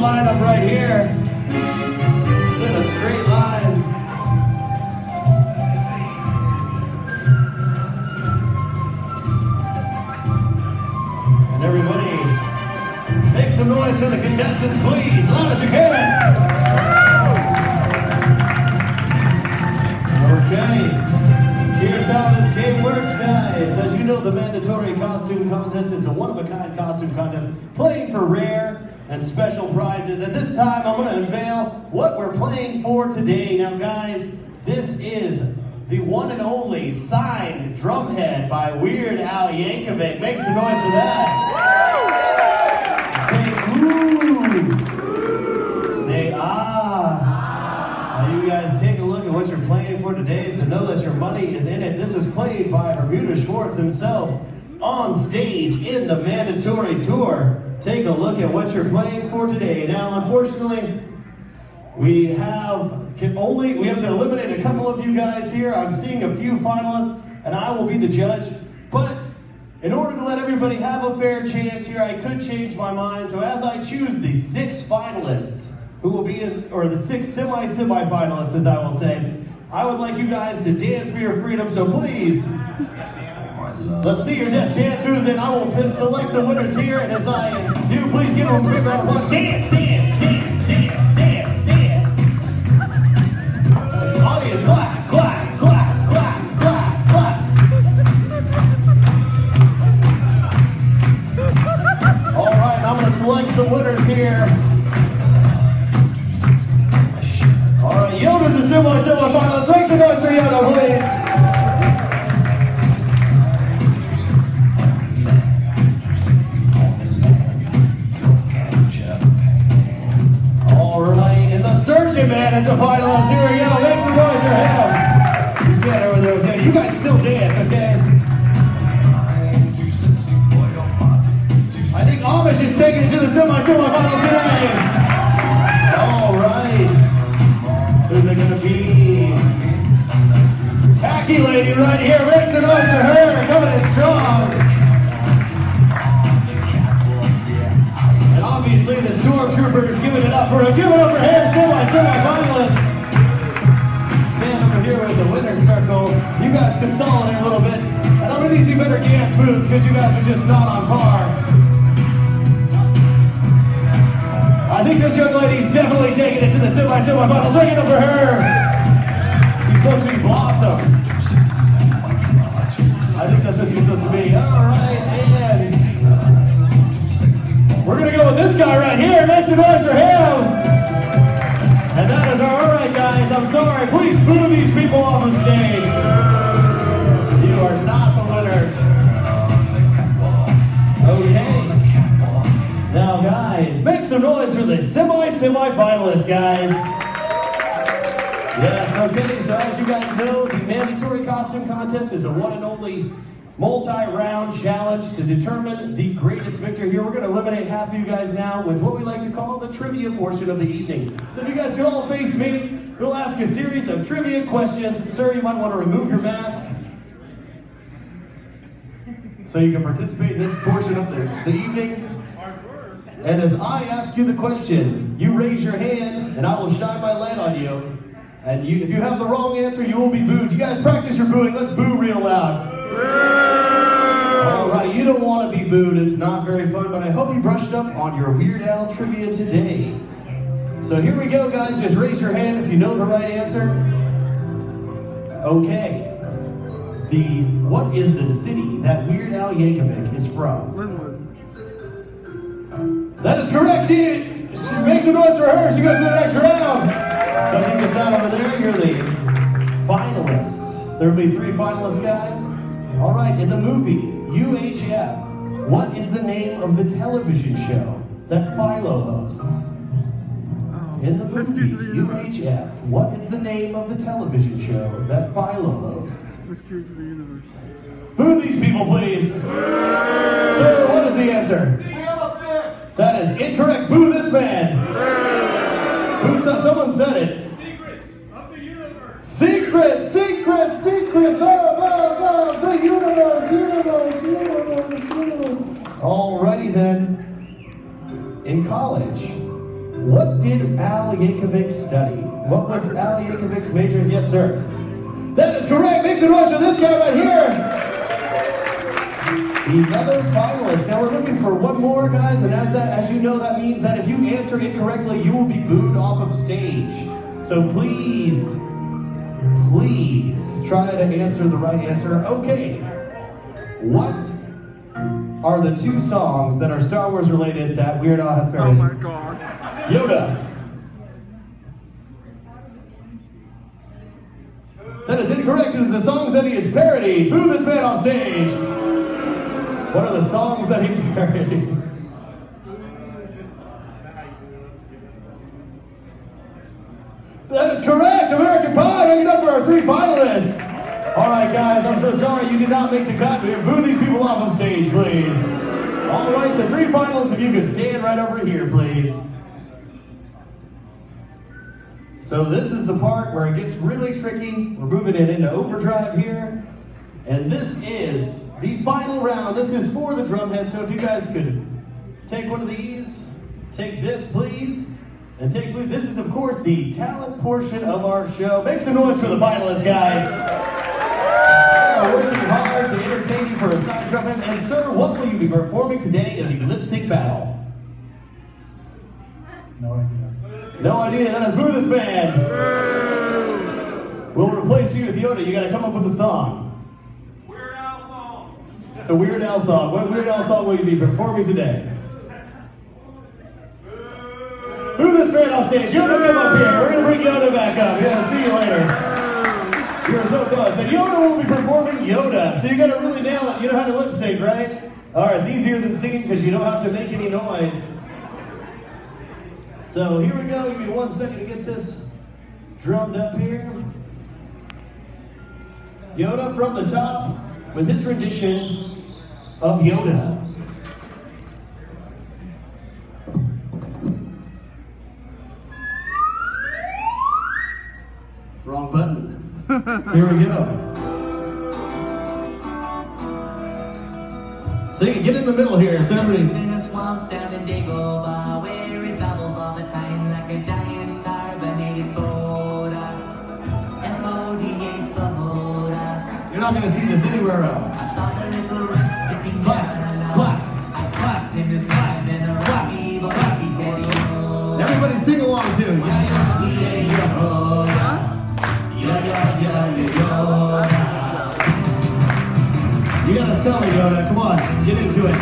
line up right here. It's in a straight line. And everybody, make some noise for the contestants, please, as loud as you can. Okay. Here's how this game works, guys. As you know, the mandatory costume contest is a one-of-a-kind costume contest, playing for rare and special prizes. And this time, I'm gonna unveil what we're playing for today. Now, guys, this is the one and only signed Drumhead by Weird Al Yankovic. Make some noise for that. Say ooh. Say ah. Now, you guys take a look at what you're playing for today, so know that your money is in it. This was played by Bermuda Schwartz themselves on stage in the mandatory tour. Take a look at what you're playing for today. Now, unfortunately, we have to eliminate a couple of you guys here. I'm seeing a few finalists, and I will be the judge. But in order to let everybody have a fair chance here, I could change my mind. So as I choose the six finalists who will be in, or the six semi-finalists, as I will say, I would like you guys to dance for your freedom, so please, let's see your best dancers, and I will select the winners here, and as I do, please give them a big round of applause. Dance, dance, dance, dance, dance, dance. Audience, clap, clap, clap, clap, clap, clap. All right, I'm gonna select some winners here. All right, Yoda's the semi-semi finalist. Make some noise for Yoda, please. Man, as a finalist, here we go. Make some noise for him. He's got over there with him. You guys still dance, okay? I think Amish is taking it to the semi-finals tonight. All right. Who's it gonna be? Tacky lady right here. Make some noise for her. Coming in strong. And obviously, the stormtrooper is giving it up for him. Give it up for him. Semi-finalists, stand over here with the winner's circle. You guys consolidate a little bit, and I'm gonna need some better dance moves because you guys are just not on par. I think this young lady's definitely taking it to the semi-finals. Make it up for her. She's supposed to be Blossom. I think that's what she's supposed to be. All right, and we're gonna go with this guy right here. Make some noise for him. And that is our, all right, guys, I'm sorry. Please boo these people off the stage. You are not the winners. Okay. Now, guys, make some noise for the semi-finalists, guys. Yes, okay, so as you guys know, the mandatory costume contest is a one and only multi-round challenge to determine the greatest victor here. We're gonna eliminate half of you guys now with what we like to call the trivia portion of the evening. So if you guys could all face me, we'll ask a series of trivia questions. Sir, you might wanna remove your mask so you can participate in this portion of the evening. And as I ask you the question, you raise your hand and I will shine my light on you. And if you have the wrong answer, you will be booed. You guys practice your booing, let's boo real loud. All right, you don't want to be booed. It's not very fun, but I hope you brushed up on your Weird Al trivia today. So here we go, guys. Just raise your hand if you know the right answer. Okay. What is the city that Weird Al Yankovic is from? Linwood. That is correct. She makes some noise for her. She goes to the next round. So you can sign over there. You're the finalists. There will be three finalists, guys. All right, in the movie, UHF, what is the name of the television show that Philo hosts? In the movie, UHF, what is the name of the television show that Philo hosts? Mysteries of the Universe. Boo these people, please. Sir, what is the answer? That is incorrect. Boo this man. Boo, someone said it. Secrets of the universe. Secrets, secrets, secrets. The universe, universe, universe, universe. Alrighty then. In college, What did Al Yankovic study? What was Al Yankovic's major? Yes, sir. That is correct. Make some noise for this guy right here. The other finalist. Now we're looking for one more, guys, and as you know, that means that if you answer incorrectly, you will be booed off of stage. So please, please try to answer the right answer. Okay. What are the two songs that are Star Wars related that Weird Al has parodied? Oh my God. Yoda. That is incorrect. It is the songs that he has parodied. Boo this man off stage. What are the songs that he parodied? That is correct. American Pie. Make it up for our three finalists. All right, guys. I'm so sorry you did not make the cut. Boo these people off of stage, please. All right, the three finalists. If you could stand right over here, please. So this is the part where it gets really tricky. We're moving it into overdrive here. And this is the final round. This is for the drumhead. So if you guys could take one of these, take this please, and take this is of course the talent portion of our show. Make some noise for the finalists, guys. We're working hard to entertain you for a side trumpet. And sir, what will you be performing today in the lip sync battle? No idea. No idea, that is Boo This Man. We'll replace you with Yoda. You gotta come up with a song. Weird Al song. It's a Weird Al song. What Weird Al song will you be performing today? Boo This Man off stage. Yoda, come up here. We're gonna bring Yoda back up. Yeah, see you later. You're so close. And Yoda will be performing Yoda. So you gotta really nail it. You know how to lip sync, right? Alright, it's easier than singing because you don't have to make any noise. So here we go, give me 1 second to get this drummed up here. Yoda from the top with his rendition of Yoda. Wrong button. Here we go. So you can get in the middle here, so everybody. You're not going to see this anywhere else. Clap, clap, clap, clap. Everybody sing along too. Yeah, yeah, yeah, yeah. Yeah, yeah, yeah, yeah. You gotta sell it, Yoda. Come on, get into it.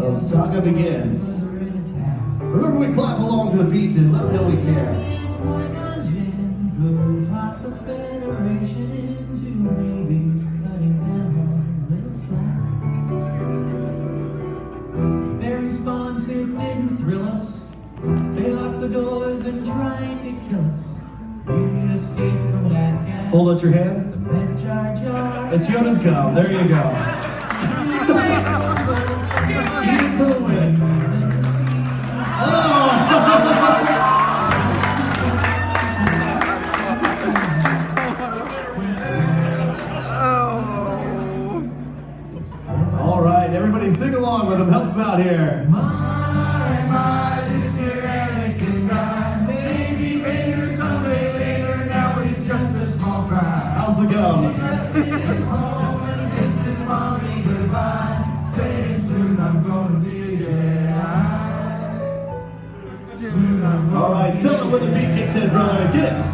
The Saga Begins. Remember, we clap along to the beat and let them know we care. Their response, it didn't thrill us. They locked the doors and tried to kill us. We escaped from that gas. Hold out your hand. It's Yoda's go. There you go. about here? My, my, just a relic and rhyme. Maybe later, someday later, now he's just a small fry. How's the go? He left his home and kissed his mommy goodbye, saying soon I'm gonna be dead. Soon I'm gonna All right, sell it when the beat kicks in, brother. Get it.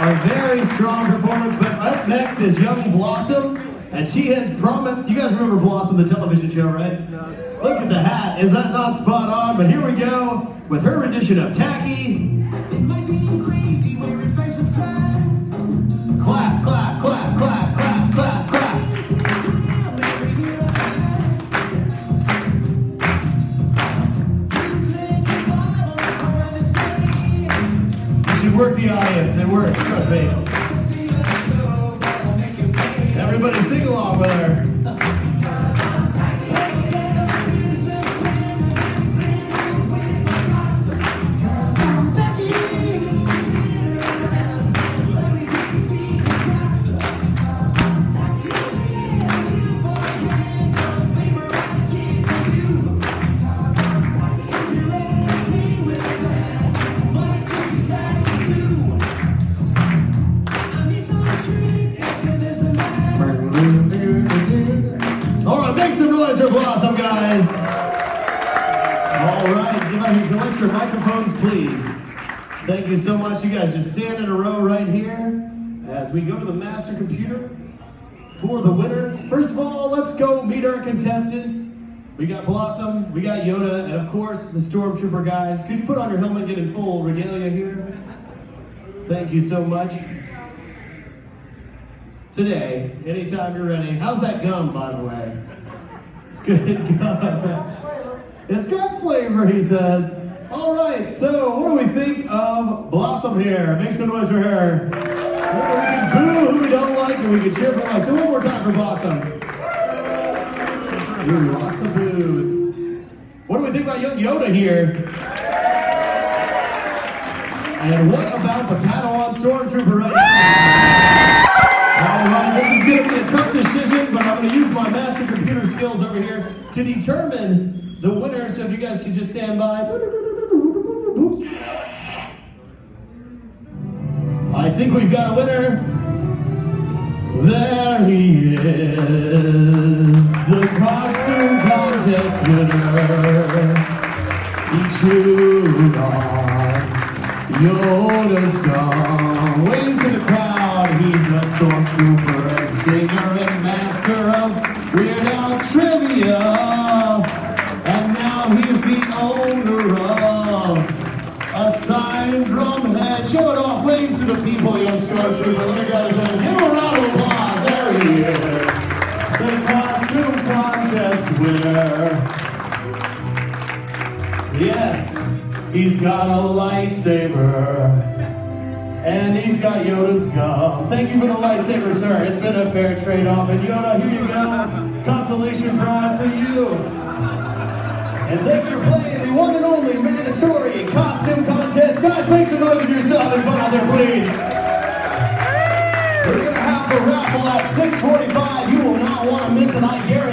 A very strong performance, but up next is young Blossom, and she has promised, you guys remember Blossom, the television show, right? No. Look at the hat, is that not spot on? But here we go with her rendition of Tacky. It might seem crazy where it starts to clap, clap, clap, clap, clap, clap, clap. Work the audience, it works, trust me. Everybody sing along with her. Blossom, guys. All right, you know, collect your microphones, please. Thank you so much. You guys just stand in a row right here as we go to the master computer for the winner. First of all, let's go meet our contestants. We got Blossom, we got Yoda, and of course, the Stormtrooper guys. Could you put on your helmet and get in full regalia here? Thank you so much. Today, anytime you're ready. How's that gum, by the way? It's good gum. It's got flavor, he says. All right, so what do we think of Blossom here? Make some noise for her. We can boo who we don't like, and we can cheer for us. So one more time for Blossom. Ooh, lots of boos. What do we think about young Yoda here? And what about the Padawan Stormtrooper right now? All right, this is going to be a tough decision, but I'm going to use my master computer skills over here to determine the winner, so if you guys could just stand by. I think we've got a winner. There he is, the costume contest winner. He chewed on Yoda's gone. Waving to the crowd, he's a stormtrooper and singer and master of Weird Al trivia. And now he's the owner of a signed drumhead. Show it off, wave to the people, young stormtrooper. Let me guys in. Give him a round of applause. There he is, the costume contest winner. Yes. He's got a lightsaber, and he's got Yoda's gum. Thank you for the lightsaber, sir. It's been a fair trade-off. And Yoda, here you go. Consolation prize for you. And thanks for playing the one and only mandatory costume contest. Guys, make some noise if you're stuff and put out there, please. We're going to have the raffle at 6:45. You will not want to miss it, I guarantee.